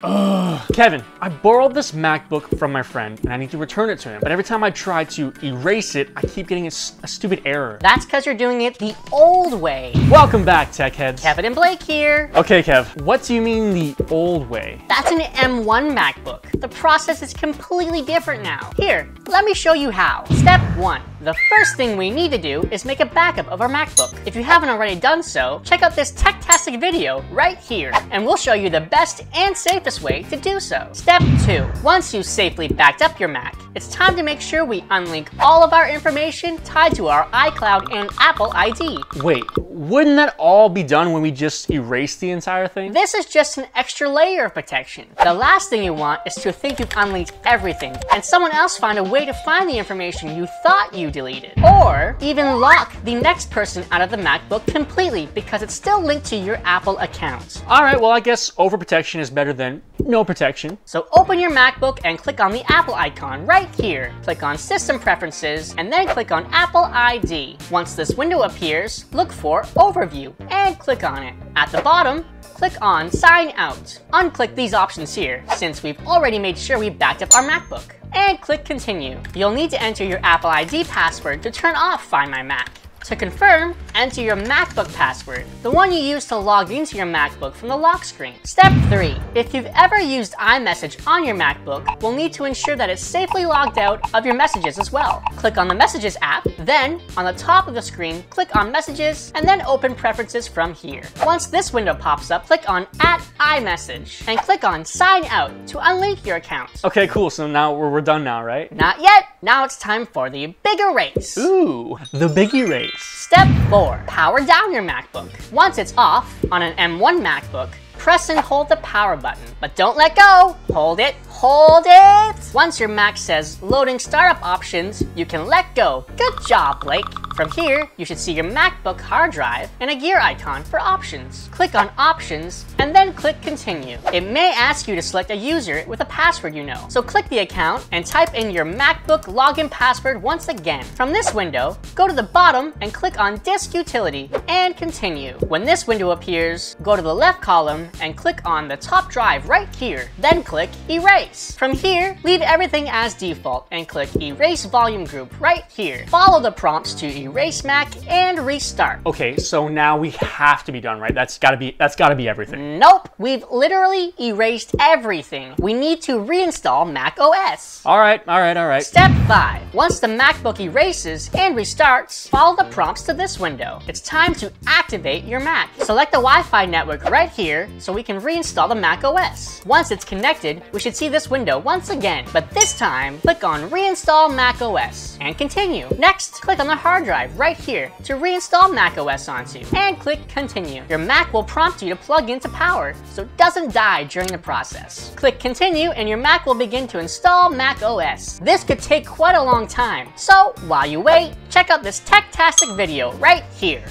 Kevin, I borrowed this MacBook from my friend and I need to return it to him, but every time I try to erase it, I keep getting a stupid error. That's because you're doing it the old way. Welcome back, tech heads. Kevin and Blake here. Okay, Kev, what do you mean the old way? That's an M1 MacBook. The process is completely different now. Here, let me show you how. Step 1. The first thing we need to do is make a backup of our MacBook. If you haven't already done so, check out this tech-tastic video right here, and we'll show you the best and safest way to do so. Step 2. Once you've safely backed up your Mac, it's time to make sure we unlink all of our information tied to our iCloud and Apple ID. Wait, wouldn't that all be done when we just erase the entire thing? This is just an extra layer of protection. The last thing you want is to think you've unlinked everything, and someone else find a way to find the information you thought you deleted, or even lock the next person out of the MacBook completely because it's still linked to your Apple account. All right, well, I guess overprotection is better than no protection. So open your MacBook and click on the Apple icon right here. Click on System Preferences and then click on Apple ID. Once this window appears, look for Overview and click on it. At the bottom, click on Sign Out. Unclick these options here since we've already made sure we backed up our MacBook. And click Continue. You'll need to enter your Apple ID password to turn off Find My Mac. To confirm, enter your MacBook password, the one you use to log into your MacBook from the lock screen. Step 3. If you've ever used iMessage on your MacBook, we'll need to ensure that it's safely logged out of your messages as well. Click on the Messages app, then, on the top of the screen, click on Messages, and then open Preferences from here. Once this window pops up, click on @iMessage, and click on Sign Out to unlink your account. Okay, cool, so now we're done now, right? Not yet. Now it's time for the big erase. Ooh, the big erase. Step 4. Power down your MacBook. Once it's off, on an M1 MacBook, press and hold the power button, but don't let go. Hold it, hold it. Once your Mac says loading startup options, you can let go. Good job, Blake. From here, you should see your MacBook hard drive and a gear icon for options. Click on options and then click continue. It may ask you to select a user with a password you know. So click the account and type in your MacBook login password once again. From this window, go to the bottom and click on Disk Utility and continue. When this window appears, go to the left column and click on the top drive right here. Then click erase. From here, leave everything as default and click erase volume group right here. Follow the prompts to erase Mac and restart. Okay, so now we have to be done, right? That's gotta be everything. Nope, we've literally erased everything. We need to reinstall macOS. All right. Step 5. Once the MacBook erases and restarts, follow the prompts to this window. It's time to activate your Mac. Select the Wi-Fi network right here so we can reinstall the macOS. Once it's connected, we should see this window once again, but this time, click on Reinstall macOS and continue. Next, click on the hard drive right here to reinstall macOS onto and click continue. Your Mac will prompt you to plug into power so it doesn't die during the process. Click continue and your Mac will begin to install macOS. This could take quite a long time, so while you wait, check out this tech-tastic video right here.